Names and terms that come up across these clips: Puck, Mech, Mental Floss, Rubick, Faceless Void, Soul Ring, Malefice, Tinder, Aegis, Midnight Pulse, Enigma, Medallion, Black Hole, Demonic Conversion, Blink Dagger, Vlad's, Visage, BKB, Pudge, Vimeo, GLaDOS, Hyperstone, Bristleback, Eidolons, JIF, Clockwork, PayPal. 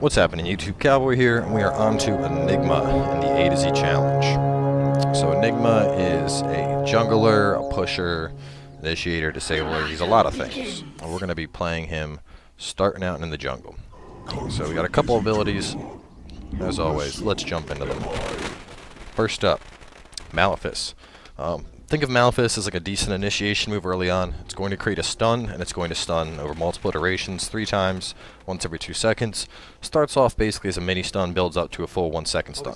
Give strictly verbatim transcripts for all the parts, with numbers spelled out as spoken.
What's happening, YouTube? Cowboy here, and we are on to Enigma in the A to Z challenge. So Enigma is a jungler, a pusher, initiator, disabler. He's a lot of things. And we're going to be playing him starting out in the jungle. So we got a couple abilities. As always, let's jump into them. First up, Malefice. Um, think of Malefice as like a decent initiation move early on. It's going to create a stun, and it's going to stun over multiple iterations, three times, once every two seconds. Starts off basically as a mini stun, builds up to a full one second stun.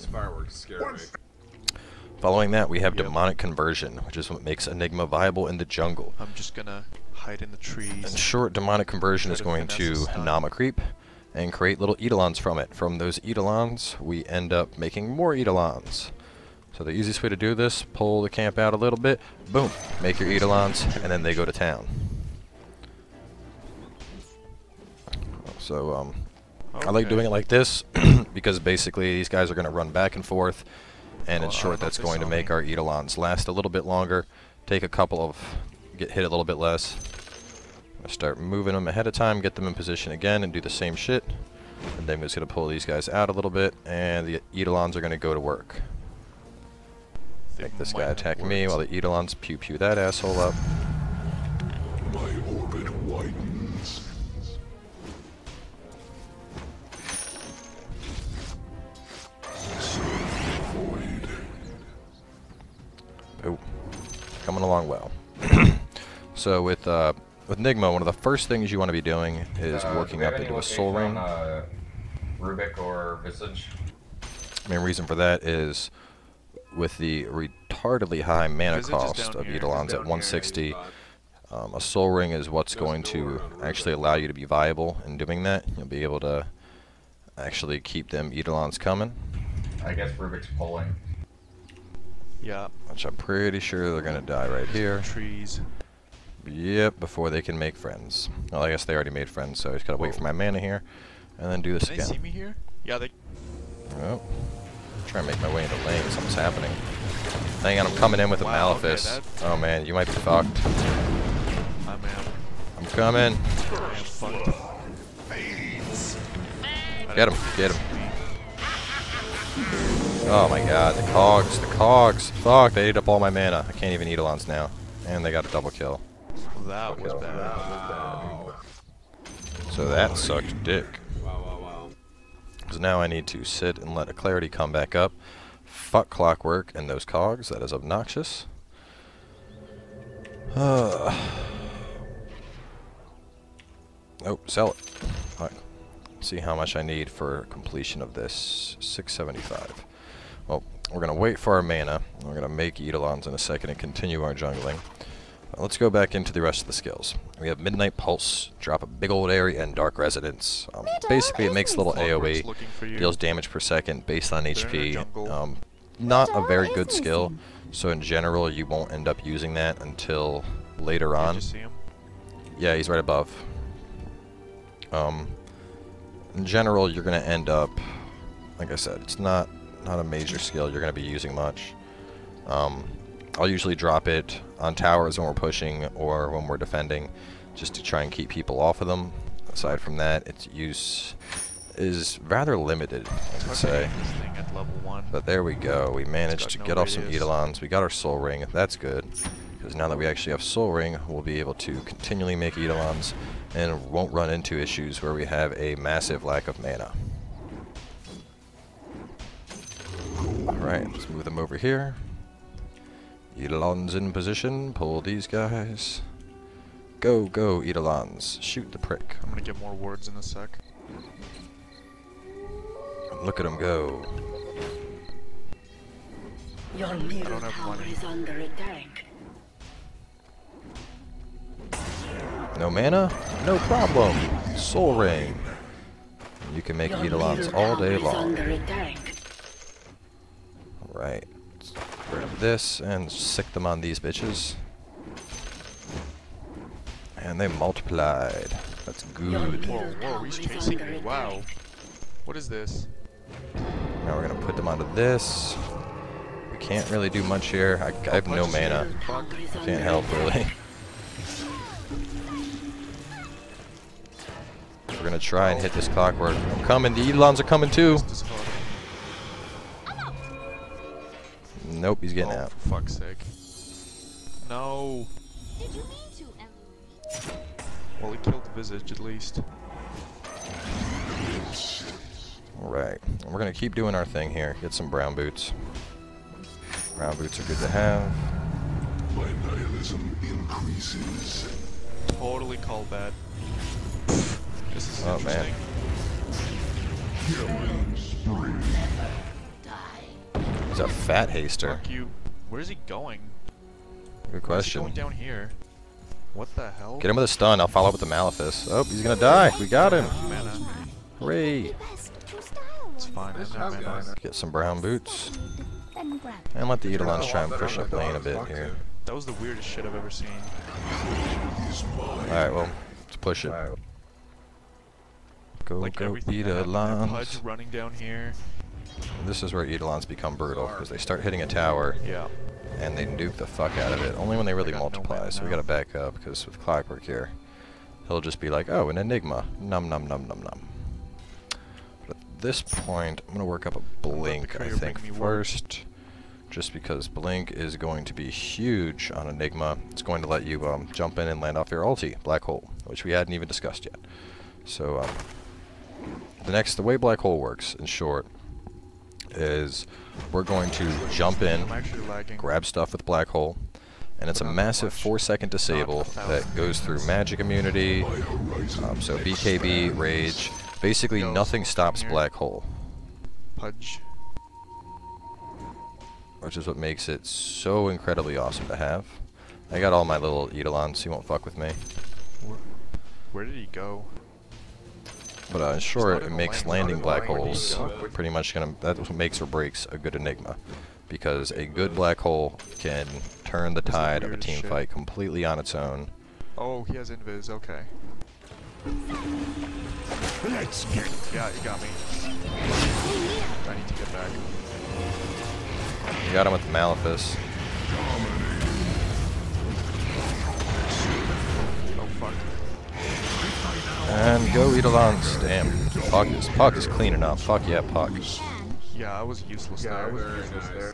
Following that, we have yep. Demonic Conversion, which is what makes Enigma viable in the jungle. I'm just gonna hide in the trees. In short, Demonic Conversion is going to Nama creep and create little Eidolons from it. From those Eidolons, we end up making more Eidolons. So the easiest way to do this, pull the camp out a little bit, boom, make your Eidolons, and then they go to town. So um, okay. I like doing it like this because basically these guys are going to run back and forth, and in oh, short that's going to make me. our Eidolons last a little bit longer, take a couple of, get hit a little bit less. Start moving them ahead of time, get them in position again, and do the same shit. And then we're just going to pull these guys out a little bit, and the Eidolons are going to go to work. Make this guy attack me while the Eidolons pew pew that asshole up. My orbit widens. Void. Oh, coming along well. So with uh. With Enigma, one of the first things you want to be doing is uh, working do up into a Soul Ring. Uh, Rubick or Visage? Main reason for that is with the retardedly high mana Visage cost of Eidolons at one sixty, um, a Soul Ring is what's Just going to actually allow you to be viable in doing that. You'll be able to actually keep them Eidolons coming. I guess Rubick's pulling. Yeah. Which I'm pretty sure they're going to die right here. Trees. Yep, before they can make friends. Well, I guess they already made friends, so I just gotta wait for my mana here, and then do this again. Can they see me here? Yeah, they... Oh. I'm trying to make my way into lane. Something's happening. Hang on, I'm coming in with a wow, Malefice. Okay, oh man, you might be fucked. I'm out. I'm coming. I'm fucked. Get him, get him. Oh my god, the cogs, the cogs. Fuck, they ate up all my mana. I can't even eat Eidolons now. And they got a double kill. That okay. was bad. Wow. So that sucked dick. Wow, wow, wow. Because now I need to sit and let a clarity come back up. Fuck Clockwork and those cogs. That is obnoxious. Uh. Oh, sell it. All right. See how much I need for completion of this. six seventy-five. Well, we're going to wait for our mana. We're going to make Eidolons in a second and continue our jungling. Let's go back into the rest of the skills. We have Midnight Pulse, drop a big old area, and Dark Residence. Um, basically, it makes a little A O E, deals damage per second based on H P. Um, not a very good skill, so in general, you won't end up using that until later on. Yeah, he's right above. Um, in general, you're going to end up, like I said, it's not, not a major skill you're going to be using much. Um... I'll usually drop it on towers when we're pushing or when we're defending, just to try and keep people off of them. Aside from that, its use is rather limited, I would say. But there we go. We managed to get off some Eidolons. We got our Soul Ring. That's good, because now that we actually have Soul Ring, we'll be able to continually make Eidolons and won't run into issues where we have a massive lack of mana. Alright, let's move them over here. Eidolons in position, pull these guys. Go, go, Eidolons. Shoot the prick. I'm gonna get more wards in a sec. Look at them go. Your middle tower is under attack. No mana? No problem. Soul Ring. You can make Eidolons all day long. Alright. Rid of this and sick them on these bitches. And they multiplied. That's good. Whoa, whoa, he's chasing me. Wow. What is this? Now we're gonna put them onto this. We can't really do much here. I, I have no mana. I can't help really. We're going to try and hit this Clockwork. I'm coming. The Eidolons are coming too. Nope, he's getting oh, out. For fuck's sake. No. Did you mean to, Emily? Well, he killed the Visage at least. Alright. We're going to keep doing our thing here. Get some brown boots. Brown boots are good to have. My nihilism increases. Totally called that. This is oh, interesting. Man. He's a fat haster. Fuck you. Where's he going? Good question. Where's he going down here? What the hell? Get him with a stun. I'll follow up with the Malefice. Oh, he's gonna die. We got him. Hooray. It's fine. Get some brown boots. And let the Eidolons try and push up lane a bit here. That was the weirdest shit I've ever seen. Alright, well, let's push it. Go, like go, Eidolons. Pudge running down here. This is where Eidolons become brutal, because they start hitting a tower, yeah, and they nuke the fuck out of it, only when they really multiply, no so we gotta back up, because with Clockwork here, he'll just be like, oh, an Enigma, num num num num num. But at this point, I'm gonna work up a Blink, I think, first, work. just because Blink is going to be huge on Enigma. It's going to let you um, jump in and land off your ulti, Black Hole, which we hadn't even discussed yet. So, um, the next, the way Black Hole works, in short, is we're going to jump in, grab stuff with Black Hole, and it's a massive four second disable that goes through magic immunity, um, so B K B, Rage, basically nothing stops Black Hole. Pudge. Which is what makes it so incredibly awesome to have. I got all my little Eidolons, he won't fuck with me. Where did he go? But uh, in short, it makes landing Black Holes pretty much gonna, that's what makes or breaks a good Enigma. Because a good Black Hole can turn the tide of a team fight completely on its own. Oh, he has invis, okay. Let's get. Yeah, you got me. I need to get back. You got him with the Malefice. Oh fuck. And go Eidolons. Damn. Puck is, Puck is cleaning up. Fuck yeah, Puck. Yeah, I was useless yeah, there. I was very useless nice. there.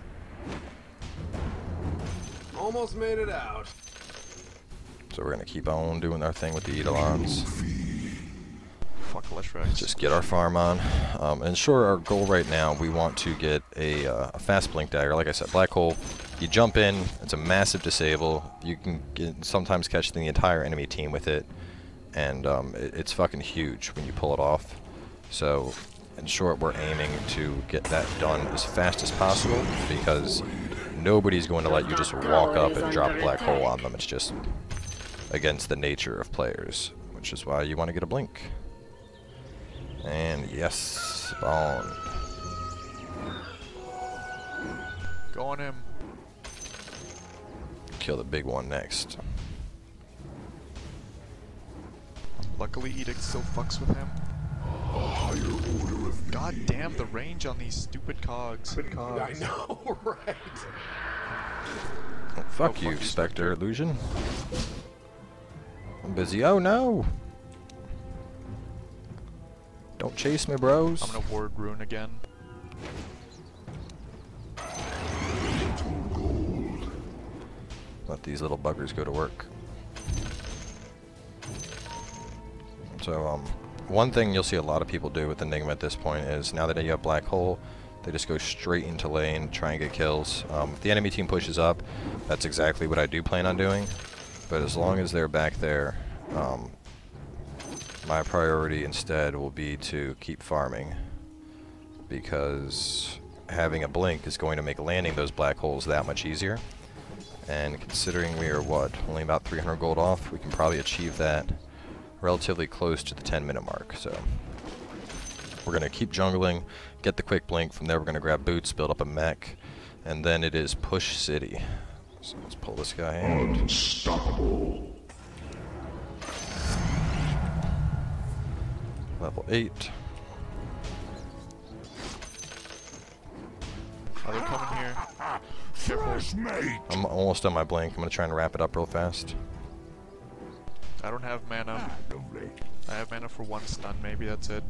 Almost made it out. So we're gonna keep on doing our thing with the Eidolons. Fuck Leshrac. Just get our farm on. Um, and sure, our goal right now, we want to get a, uh, a fast Blink Dagger. Like I said, Black Hole, you jump in, it's a massive disable. You can get, sometimes catch the entire enemy team with it. And um, it, it's fucking huge when you pull it off. So, in short, we're aiming to get that done as fast as possible because nobody's going to let you just walk up and drop Black Hole on them. It's just against the nature of players, which is why you want to get a Blink. And yes, on. Go on him. Kill the big one next. Luckily, Edict still fucks with him. God damn the range on these stupid cogs. Stupid cogs. I know, right? Oh, fuck oh, you, fuck Spectre you. Illusion. I'm busy. Oh no! Don't chase me, bros. I'm gonna ward rune again. Let these little buggers go to work. So um, one thing you'll see a lot of people do with Enigma at this point is now that you have Black Hole, they just go straight into lane, try and get kills. Um, if the enemy team pushes up, that's exactly what I do plan on doing. But as long as they're back there, um, my priority instead will be to keep farming. Because having a Blink is going to make landing those Black Holes that much easier. And considering we are, what, only about three hundred gold off, we can probably achieve that relatively close to the ten minute mark, so we're going to keep jungling, get the quick Blink, from there we're going to grab boots, build up a mech, and then it is push city. So let's pull this guy in. Unstoppable. Level eight. Are they coming here? Careful. I'm almost on my Blink, I'm going to try and wrap it up real fast. I don't have mana. I have mana for one stun, maybe that's it.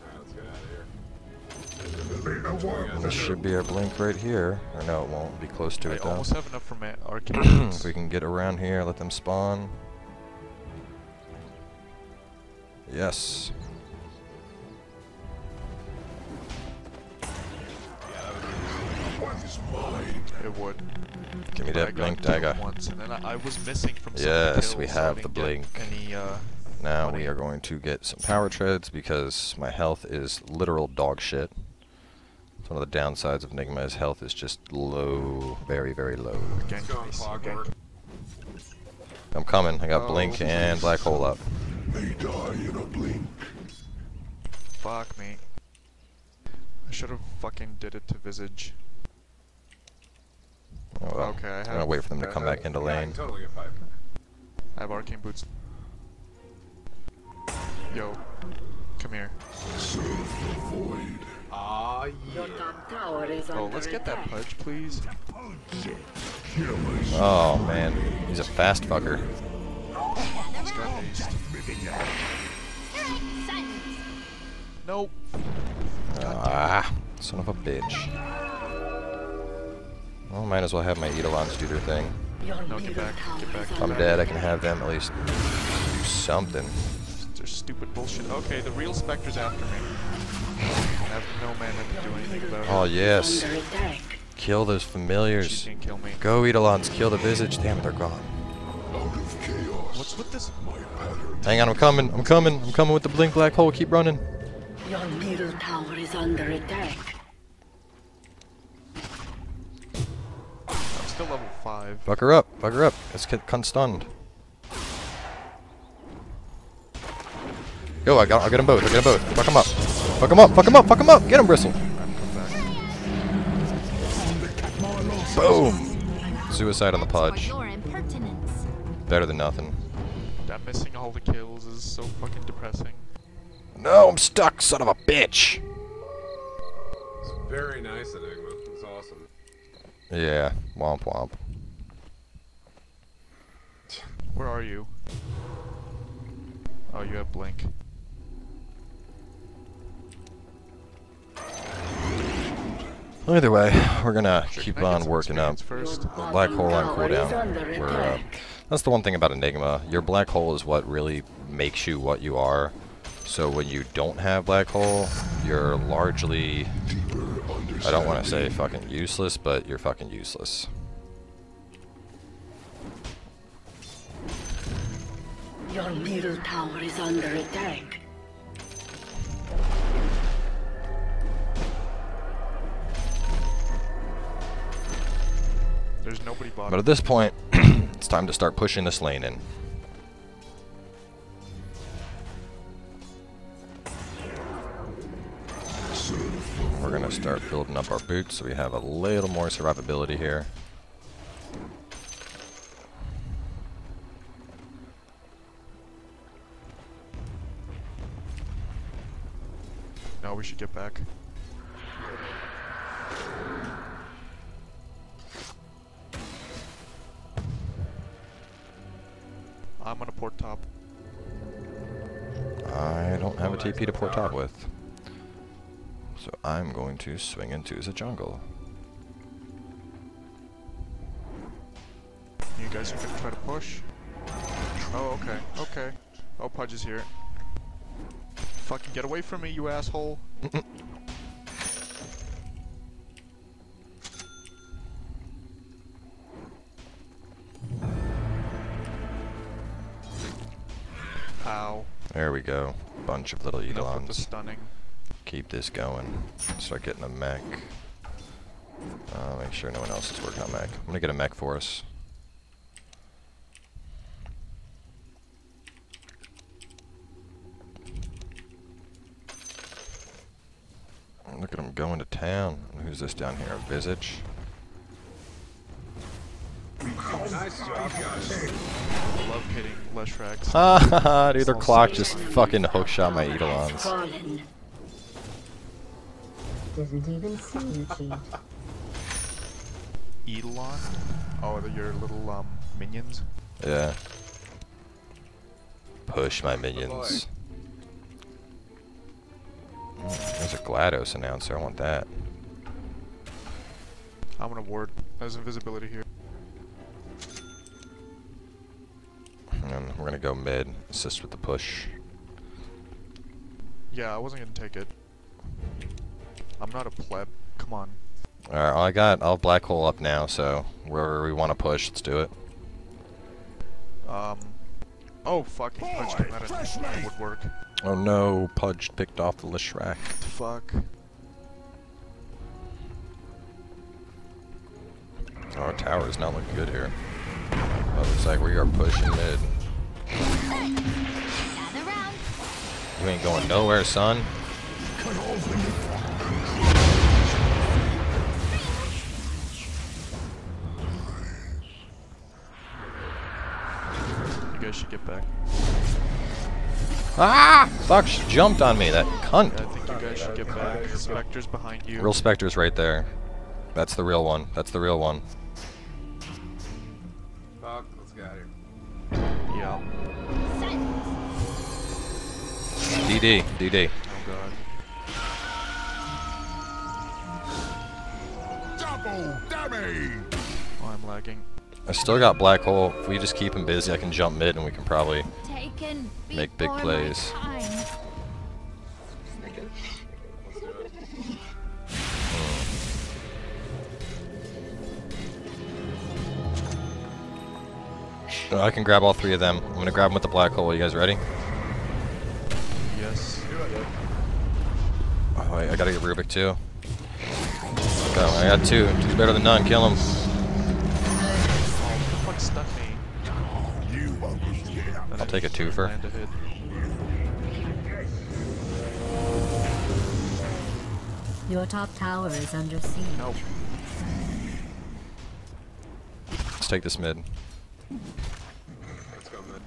Alright, let's get out of here. This should be our blink right here. Or no, it won't. It'll be close to I it though. I almost have enough for arcane. We can get around here, let them spawn. Yes. It would. Give me but that blink dagger. Once, and then I, I was missing from yes, we have the blink. Any, uh, now money. We are going to get some power treads because my health is literal dog shit. It's one of the downsides of Enigma is health is just low, very, very low. I'm coming. I got oh, blink and black hole up. They die in a blink. Fuck me. I should have fucking did it to Visage. Oh well. Okay, I I'm gonna wait for them to come back into lane. Yeah, I, totally I have arcane boots. Yo, come here. Serve the void. Ah, yeah. Oh, let's get that Pudge, please. Oh man, he's a fast fucker. He's got haste. Nope. Ah, son of a bitch. Well, might as well have my Eidolons do their thing. No, get back, get back. If I'm dead, I can have them at least do something. They're stupid bullshit. Okay, the real Spectre's after me. I have no mana to do anything about it. Oh, yes. Kill those familiars. Kill me. Go, Eidolons, kill the Visage. Damn, they're gone. Out of chaos. What's with this? Hang on, I'm coming, I'm coming, I'm coming with the blink black hole. Keep running. Your middle tower is under attack. Still level five. Fuck her up, fuck her up. Let's get cunt stunned. Yo, I got, I'll get them both, I'll get them both. Fuck them up. Fuck them up, fuck them up, fuck them up. Get him, Bristle. Boom. Suicide on the Pudge. Better than nothing. That missing all the kills is so fucking depressing. No, I'm stuck, son of a bitch. It's very nice, Enigma. It's awesome. Yeah, womp womp. Where are you? Oh, you have blink. Either way, we're gonna sure, keep on working up. First? Black hole on cooldown. We're, uh, that's the one thing about Enigma. Your black hole is what really makes you what you are. So when you don't have black hole, you're largely... I don't want to say fucking useless, but you're fucking useless. Your middle tower is under attack. There's nobody bottom. But at this point, it's time to start pushing this lane in. We're gonna start building up our boots so we have a little more survivability here. Now we should get back. I'm gonna port top. I don't have a T P to port top with. So I'm going to swing into the jungle. You guys are going to try to push? Oh, okay, okay. Oh, Pudge is here. Fucking get away from me, you asshole. Ow. There we go. Bunch of little Eidolons. The stunning. Keep this going. Start getting a mech. Uh, make sure no one else is working on mech. I'm gonna get a mech for us. Look at him going to town. Who's this down here? Visage. Nice job, guys. I love hitting Leshrac. Ha ha ha! Dude, their clock just fucking hookshot my Eidolons. Doesn't even see you, Chief. Eidolon? Oh, they're your little um, minions? Yeah. push my minions. Oh, there's a GLaDOS announcer, I want that. I'm gonna ward. There's invisibility here. And then we're gonna go mid, assist with the push. Yeah, I wasn't gonna take it. I'm not a pleb. Come on. Alright, I got I'll black hole up now, so wherever we wanna push, let's do it. Um Oh fuck, he punched him out of the woodwork. Oh no, Pudge picked off the Leshrac. Fuck. Our tower is not looking good here. Oh, looks like we are pushing mid. You ain't going nowhere, son. You guys should get back. Ah! Fuck, she jumped on me, that cunt. Yeah, I think you guys should get back. Spectre's behind you. Real Spectre's right there. That's the real one. That's the real one. Let's get out of here. Yeah. D D, D D. Oh god. Double damage. Oh, I'm lagging. I still got black hole. If we just keep him busy, I can jump mid, and we can probably make big plays. I can grab all three of them. I'm gonna grab them with the black hole. You guys ready? Yes. Oh wait, I gotta get Rubick too. Go, I got two. Two's better than none. Kill him. Oh, what stuck me? I'll take a twofer. Your top tower is under siege. Nope. Let's take this mid. Let's go mid.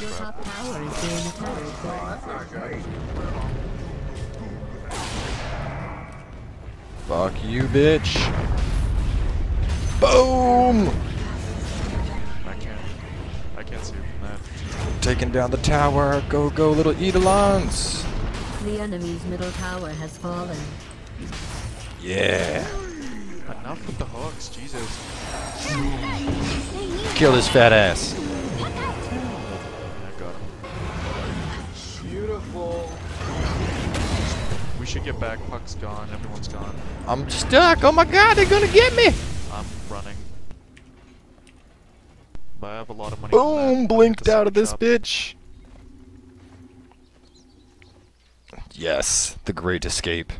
Your top tower is being attacked. That's not good. Fuck you, bitch. Boom! I can't. I can't see from that. Taking down the tower. Go, go, little Eidolons. The enemy's middle tower has fallen. Yeah. Enough with the hawks, Jesus. Kill his fat ass. I got him. Beautiful. We should get back. Puck's gone. Everyone's gone. I'm stuck. Oh my god, they're gonna get me. I'm running. But I have a lot of money. Boom! Blinked out of this bitch. Yes, the great escape.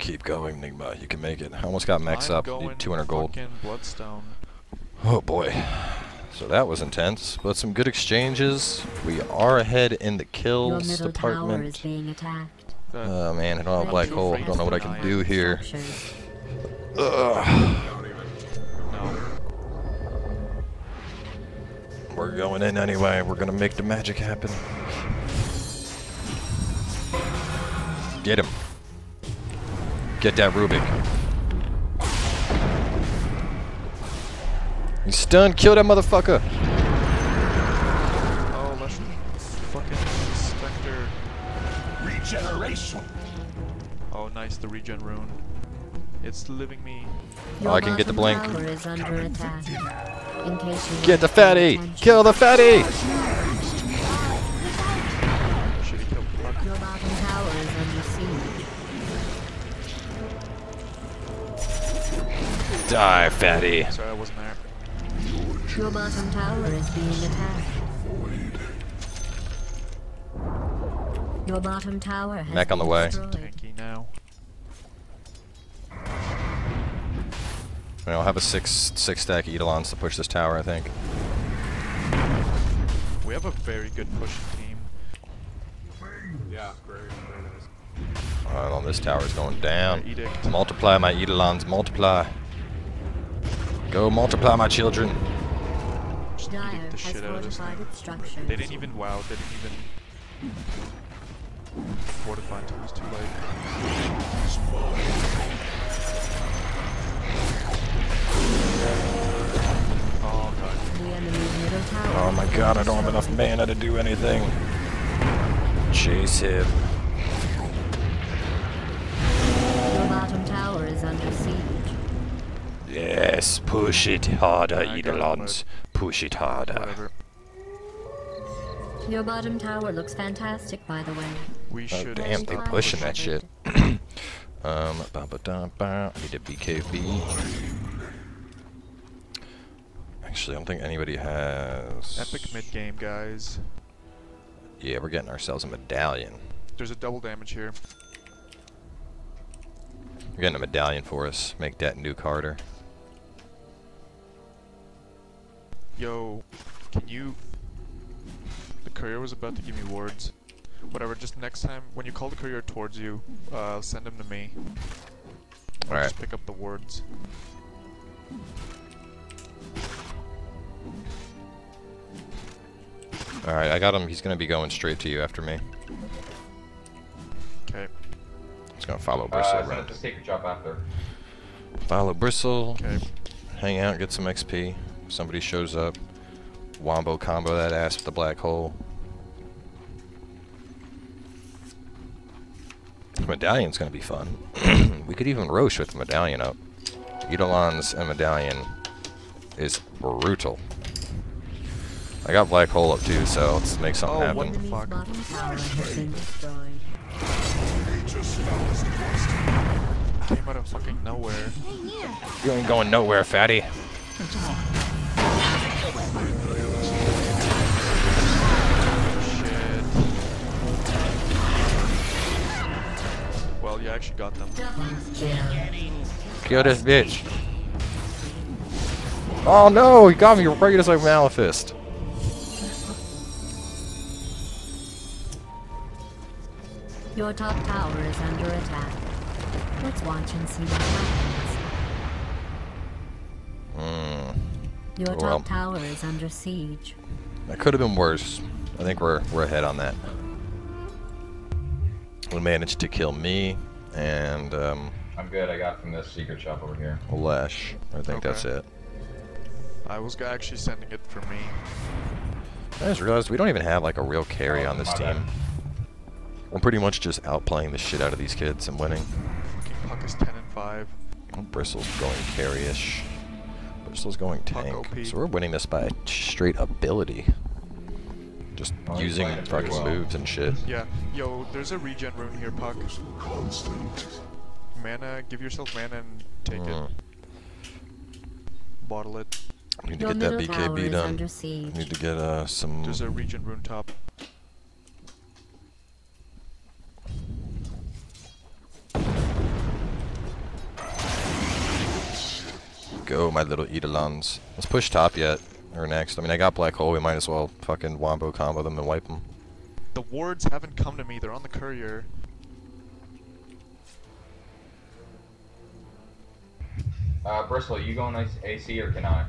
Keep going, Enigma. You can make it. I almost got Mech's up. Need two hundred gold. Bloodstone. Oh boy. So that was intense, but some good exchanges. We are ahead in the kills department. Oh man, I don't have a black hole. I don't know what I can do here. Ugh. No. We're going in anyway. We're gonna make the magic happen. Get him. Get that Rubick. He's stunned. Kill that motherfucker. Oh, let's fucking Spectre. Regeneration. Oh, nice. The regen rune. It's living me. Oh, I can get the blink. Get the fatty. Kill the fatty. Should he kill Puck? Your bottom tower is under siege. Die, fatty. Sorry, I wasn't there. Your bottom tower is being attacked. Your bottom tower has Mech on the way. Tanky now. I'll have a six six stack Eidolons to push this tower, I think. We have a very good pushing team. Yeah, very, very nice. Alright, well, this tower is going down. Edict. Multiply my Eidolons, multiply. Go multiply my children. Just beat the shit out of this thing. They didn't even wow, they didn't even fortify until it was too late. Oh my god, I don't have enough mana to do anything. Chase him. Your bottom tower is under siege. Yes, push it harder, Eidolons. Push it harder. Your bottom tower looks fantastic, by the way. We oh, should damn, they pushing that shit. um, ba -ba -da -ba. Need a B K B. Actually, I don't think anybody has... Epic mid-game, guys. Yeah, we're getting ourselves a medallion. There's a double damage here. We're getting a medallion for us. Make that nuke harder. Yo, can you... The courier was about to give me wards. Whatever, just next time, when you call the courier towards you, uh, send him to me. Alright. Just pick up the wards. Alright, I got him. He's gonna be going straight to you after me. Okay. He's gonna follow Bristle uh, around. Just take a job after. Follow Bristle. Okay. Hang out, get some X P. Somebody shows up. Wombo combo that ass with the black hole. The medallion's gonna be fun. We could even roche with the medallion up. Eidolons and medallion is brutal. I got black hole up too, so let's make something oh, happen. What the fuck? Came out of fucking nowhere. You ain't going nowhere, fatty. Shit. Well, you yeah, actually got them. Kill this bitch. Oh no, he got me right as I Malefice. Your top tower is under attack. Let's watch and see what happens. Mm. Your top well, tower is under siege. That could have been worse. I think we're we're ahead on that. We managed to kill me and um I'm good, I got from this secret shop over here. Lesh. I think okay. that's it. I was actually sending it for me. I just realized we don't even have like a real carry oh, on this team. Bad. We're pretty much just outplaying the shit out of these kids and winning. Fucking Puck is ten and five. Bristle's going carry-ish. Bristle's going tank. So we're winning this by straight ability. Just oh, using fucking well. moves and shit. Yeah. Yo, there's a regen rune here, Puck. Mana, give yourself mana and take mm. it. Bottle it. I need to Your get that B K B done. I need to get uh, some... There's a regen rune top. Go, my little Eidolons. Let's push top yet, or next. I mean, I got black hole, we might as well fucking wombo combo them and wipe them. The wards haven't come to me, they're on the courier. Uh, Bristle, you going A C or can I?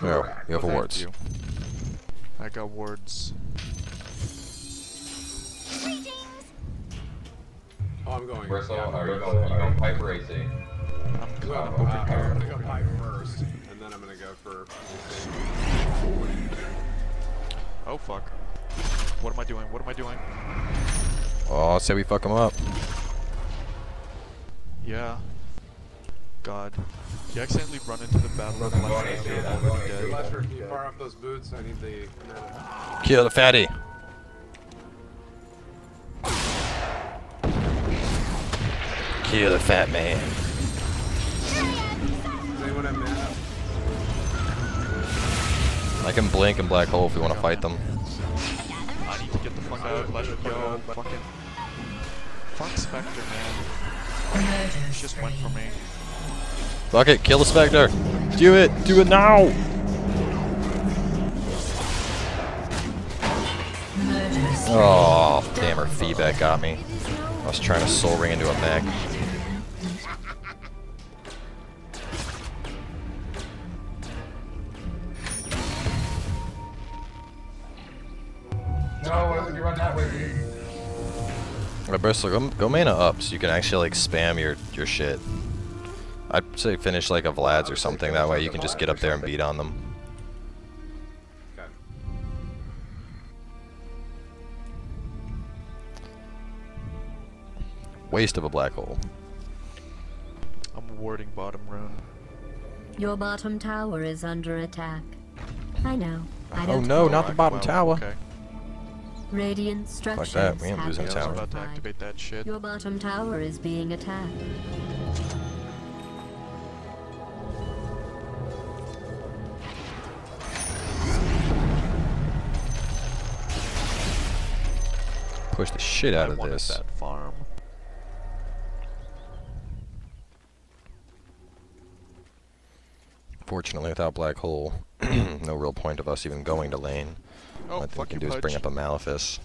No, oh, you have oh, wards. You. I got wards. Oh, I'm going. Bristle, yeah, are you going, going, going pipe or A C? I'm going uh, uh, I'm gonna go pipe first, and then I'm gonna go for A C. Oh fuck. What am I doing? What am I doing? Oh, say we fuck him up. Yeah. God. You accidentally run into the battle of Leshrac. You fire off those boots, I need the... Kill the fatty! Kill the fat man. I can blink and black hole if we want to fight them. I need to get the fuck out of Leshrac. Yo, fucking. Fuck Spectre, man. He just went for me. Fuck it, kill the Spectre. Do it, do it now. Oh, damn, her feedback got me. I was trying to soul ring into a mech. No, why would you run that way? Alright, Bristle, go, go mana up so you can actually like spam your, your shit. I'd say finish like a Vlad's or something, that way you can just get up there and beat on them. Waste of a black hole. I'm warding bottom room. Your bottom tower is under attack. I know. I don't oh no, not the bottom well, tower. Okay. Radiant structures like that. We ain't losing tower. About to activate that shit. Your bottom tower is being attacked. Push the shit out I of this. That farm. Fortunately, without Black Hole, no real point of us even going to lane. Oh, what we can do Pudge. Is bring up a Malefice.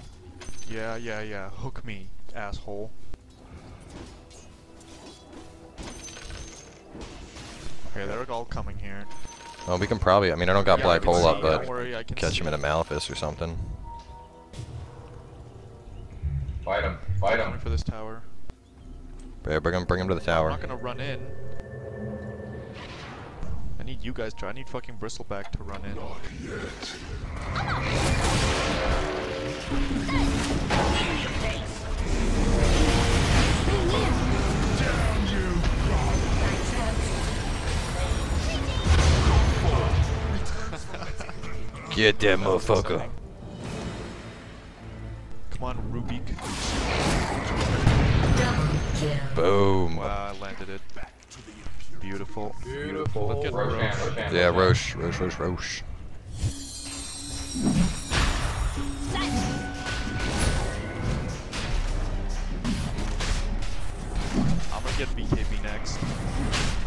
Yeah, yeah, yeah. Hook me, asshole. Okay, they're all coming here. Well, we can probably... I mean, I don't got yeah, Black Hole up, but worry, catch see. him in a Malefice or something. Fight him. Fight him. For this tower. Yeah, bring him, bring him to the tower. I'm not gonna run in. I need you guys to. I need fucking Bristleback to run in. Not yet. Get that motherfucker. Come on, Rubick. Boom. Wow, I landed it. Beautiful. Beautiful. Let's get Roche. Roche. Roche. Yeah, Roche. Roche, Roche, Roche. I'm gonna get B K B next.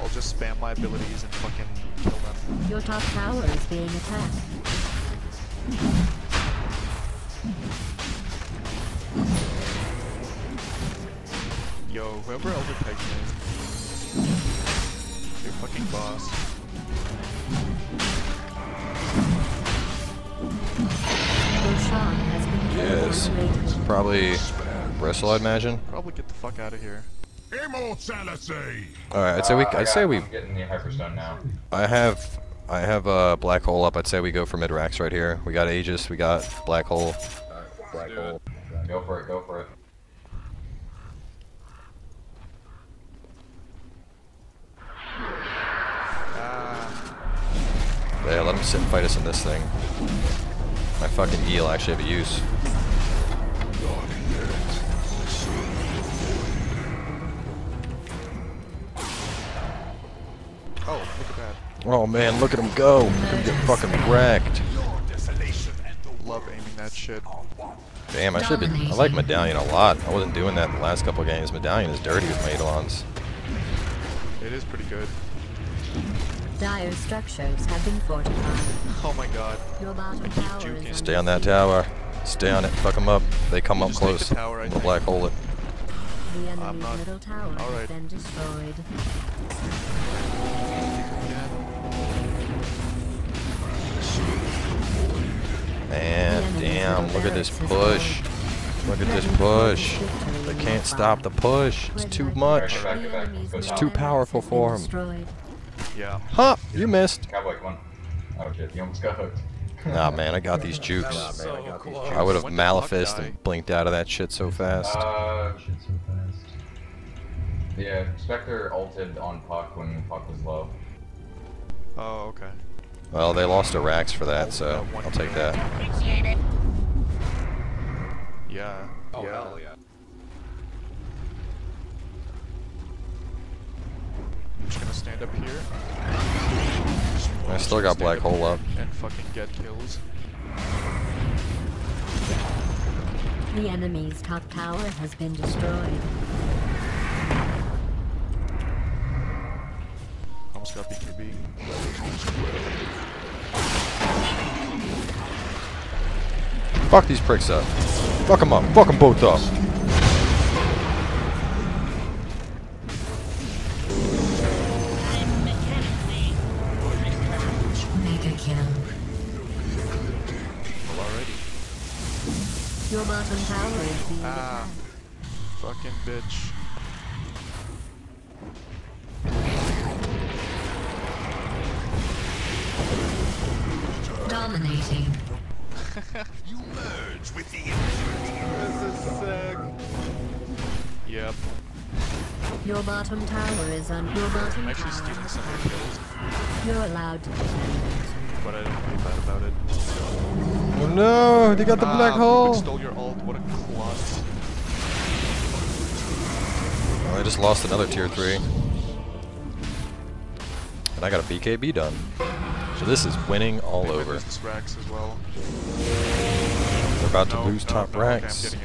I'll just spam my abilities and fucking kill them. Your top tower is being attacked. Yo, whoever Elder Peg is. Your fucking boss. Yes. Probably Bristle, I'd imagine. Probably get the fuck out of here. Immortality. All right, I'd say we. I'd uh, say we. I'm getting the Hyperstone now. I have, I have a uh, Black Hole up. I'd say we go for mid-racks right here. We got Aegis. We got Black Hole. Uh, black hole. It. Go for it. Go for it. Yeah, let him sit and fight us in this thing. My fucking eel actually have a use. Oh, look at that. Oh man, look at him go! Look at him get fucking wrecked. Love aiming that shit. Damn, I should have been. I like Medallion a lot. I wasn't doing that in the last couple of games. Medallion is dirty with Eidolons. It is pretty good. Dire structures have been fortified. Oh my god. Your bottom tower is Stay on that tower. Stay on it. Fuck them up. They come you up close. The tower, we'll black hole it. The enemy's not... middle tower right. has been destroyed. Man, damn. Look at this push. Look at this push. They can't stop the push. It's too much. It's too powerful for them. Yeah. Huh! You missed. Cowboy, come on. Oh shit, you almost got hooked. Nah, man, I got these jukes. Nah, so man, I, got these jukes. I would have Malefist and blinked out of that shit so fast. Uh, shit so fast. Yeah, Spectre ulted on Puck when Puck was low. Oh, okay. Well, they lost to Rax for that, so I'll take that. Yeah. Oh, yeah. Hell yeah. I'm just gonna stand up here. I still got Black Hole up. And fucking get kills. The enemy's top tower has been destroyed. Almost got B K B. Fuck these pricks up. Fuck them up. Fuck them both up. Your bottom tower is being ah, attacked. Fucking bitch. Dominating. You merge with the enemy. This is sick. Yep. Your bottom tower is on your bottom I'm actually tower. Stealing some of your kills. You're allowed to defend. But I don't feel bad about it. So. Oh no, they got the ah, black hole. Rubick stole your ult. What a klutz. Oh, I just lost another tier three. And I got a B K B done. So this is winning all they over. This racks as well. We're about no, to lose no, top no, racks. Okay,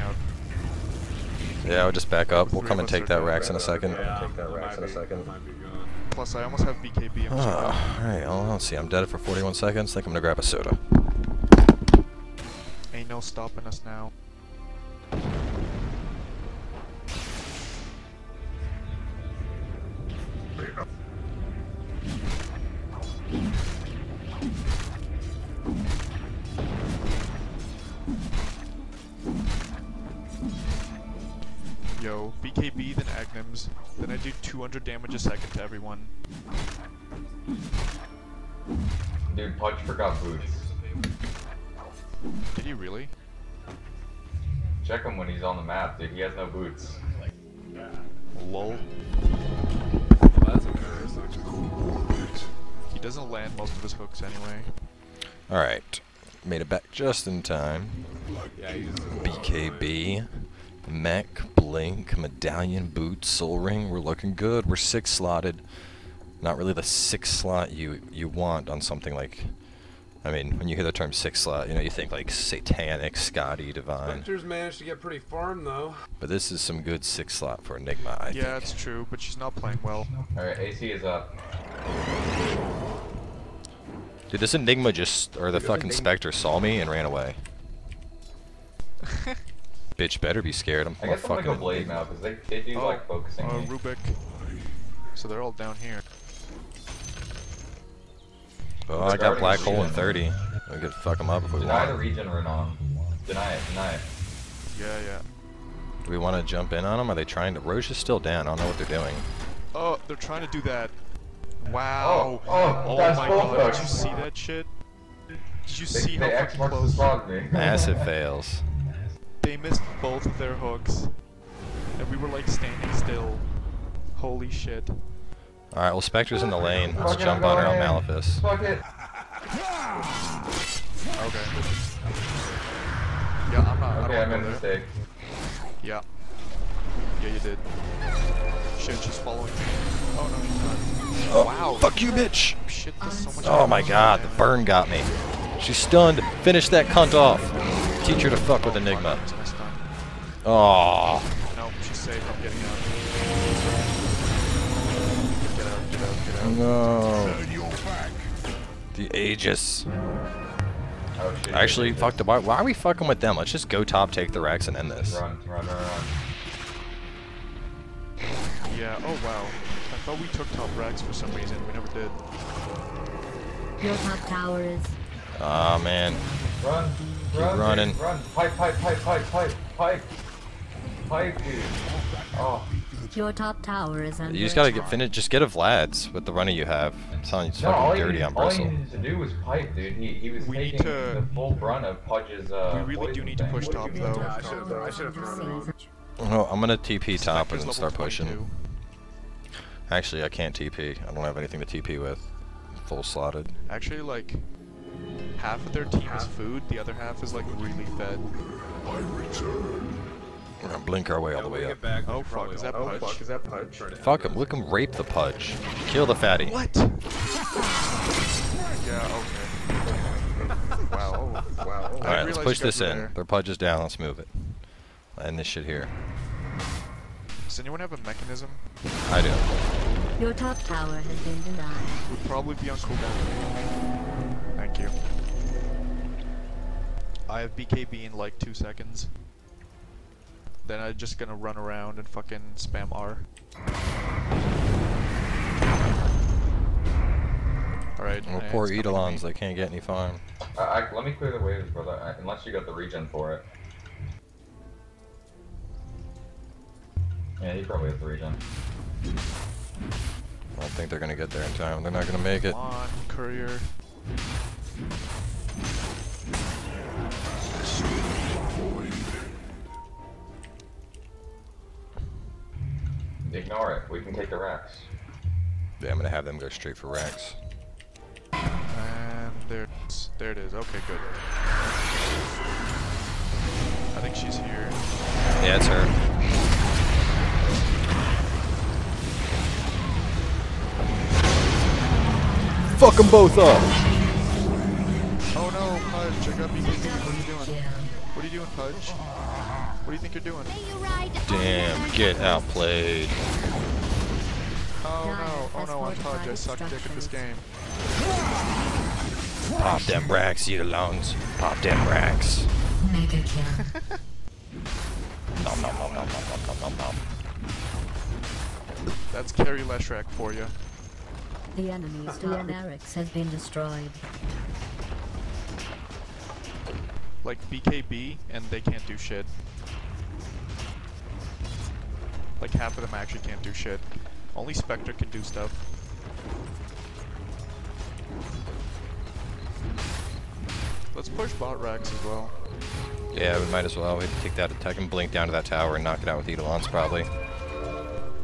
yeah, I'll just back up. We'll come and take that racks in a second. Yeah, take that racks in a second. Plus, I almost have B K B. Oh, alright, well, let's see. I'm dead for forty-one seconds. I think I'm gonna grab a soda. Ain't no stopping us now. Yo, B K B, then Agnums, then I do two hundred damage a second to everyone. Dude, Pudge forgot boots. Did he really? Check him when he's on the map, dude. He has no boots. Like, yeah. Lol. Well, that's okay. That's actually cool. He doesn't land most of his hooks anyway. Alright. Made it back just in time. Yeah, B K B. Mech, Blink, Medallion, Boots, Soul Ring, we're looking good. We're six slotted. Not really the six slot you you want on something like, I mean, when you hear the term six slot, you know, you think like Satanic, Scotty, Divine. Spectre's managed to get pretty farm though. But this is some good six slot for Enigma, I think. Yeah, that's true, but she's not playing well. Alright, A C is up. Dude, this Enigma just, or the fucking Spectre saw me and ran away. Bitch better be scared. I'm I guess I'm gonna go Blade now because they, they do oh, like focusing. Oh, uh, Rubick. So they're all down here. Oh, I got Black Hole in thirty. We could fuck them up if we want. Deny the region, Renault. Deny it, deny it. Yeah, yeah. Do we want to jump in on them? Are they trying to? Roche is still down. I don't know what they're doing. Oh, they're trying to do that. Wow. Oh, oh, oh my god. Did you see that shit? Did you they, see they how fucking close? Massive fails. They missed both of their hooks, and we were like standing still. Holy shit. Alright, well Spectre's in the lane. Let's Fuck jump it, on her on Malefice. Fuck it. Okay. Yeah, I'm not. Okay, I, don't I made a mistake. Yeah. Yeah, you did. Shit, she's following me. Oh no, she's not. Oh, wow. Fuck you, bitch! Shit, there's so much oh my god, the burn got me. She's stunned. Finish that cunt off. Teach her to fuck with Enigma. Oh. Nope, she's safe. I'm getting out. Get out, get out, get out. No. The Aegis. Oh, shit, Actually, fuck the why, why are we fucking with them? Let's just go top, take the racks, and end this. Run, run, run, run. Yeah, oh wow. I thought we took top racks for some reason. We never did. Your top tower is. Aw, man. Run. Keep run, running. Dude, run, pipe, pipe, pipe, pipe, pipe, pipe, pipe, dude. Oh. Your top tower is under. You just gotta get finished. Just get a Vlad's with the runner you have. I'm telling you, it's no, fucking dirty on Bristle. All you needed to do was pipe, dude. He, he was we taking to, the full brunt of Pudge's. Uh, we really do need thing. to push top, though. Yeah, I should have. I should have run. Oh, I'm gonna T P top and start pushing. Actually, I can't T P. I don't have anything to T P with. Full slotted. Actually, like. Half of their team is food, the other half is like really fed. We're gonna blink our way all the way up. Oh fuck, is that Pudge? Fuck, is that Pudge? Fuck him, look him rape the Pudge. Kill the fatty. What? Yeah, okay. Wow, wow. Alright, let's push this in. Their Pudge is down, let's move it. And this shit here. Does anyone have a mechanism? I do. Your top tower has been denied. We'll probably be on cooldown. Thank you. I have B K B in like two seconds. Then I'm just gonna run around and fucking spam R. Alright. Well, poor Eidolons, they can't get any farm. Uh, I, let me clear the waves, brother, I, unless you got the regen for it. Yeah, you probably have the regen. I don't think they're gonna get there in time. They're not gonna make it. Come on, courier. Ignore it. We can take the Rax. Yeah, I'm gonna have them go straight for Rax. And there, there it is. Okay, good. I think she's here. Yeah, it's her. Fuck them both up! Oh no, Pudge, I got B K B. What are you doing? What are you doing, Pudge? What do you think you're doing? Damn, get outplayed. Oh no, oh no, I'm Pudge, I suck dick at this game. Pop them racks, Eidolons. Pop them racks. Mega kill. Nom nom nom nom nom nom nom nom. That's carry Leshrac for you. The enemy's Star Barracks has been destroyed. Like B K B, and they can't do shit. Like half of them actually can't do shit. Only Spectre can do stuff. Let's push bot racks as well. Yeah, we might as well. We have to take that attack and blink down to that tower and knock it out with Eidolons probably.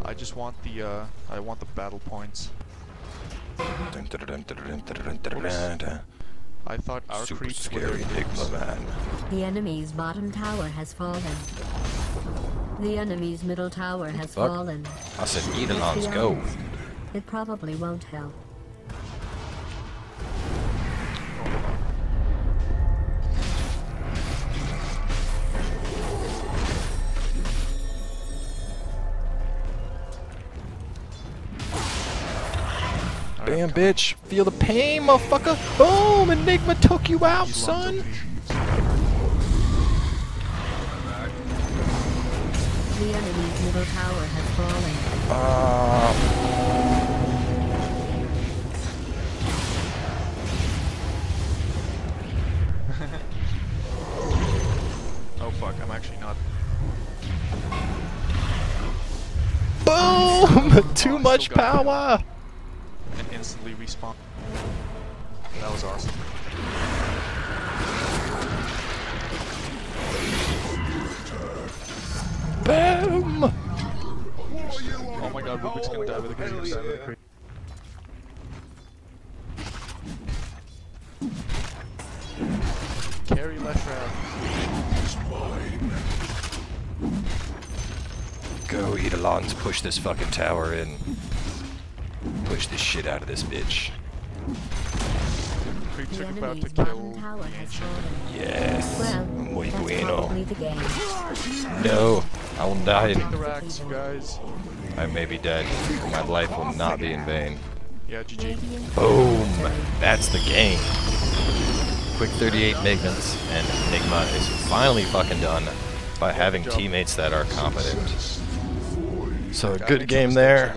I just want the uh, I want the battle points. I thought our super scary Enigma man. The enemy's bottom tower has fallen. The enemy's middle tower what has fallen. I said Eidolons go. It probably won't help. Damn bitch, feel the pain, motherfucker! Boom! Enigma took you out, son! The enemy's middle tower has fallen. Uh... oh fuck, I'm actually not. Boom! Too much power! And instantly respawn. That was awesome. BAM! Oh my god, Rubick's gonna die with a creep, die with a creep. Carry Leshrac. Go, Eidolons, push this fucking tower in. Push this shit out of this bitch. Creeps are about to kill. Yes. Well, muy bueno. No, I will die. Racks, guys. I may be dead, but my life will not be in vain. Yeah, G G. Boom! That's the game. Quick thirty-eight Enigmas, and Enigma is finally fucking done by having teammates that are competent. So a good game there.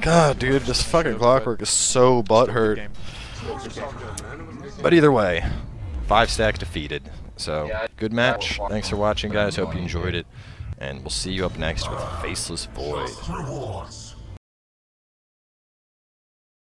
God, dude, this fucking Clockwork is so butthurt. But either way, five stacks defeated. So, good match. Thanks for watching, guys. Hope you enjoyed it. And we'll see you up next with Faceless Void.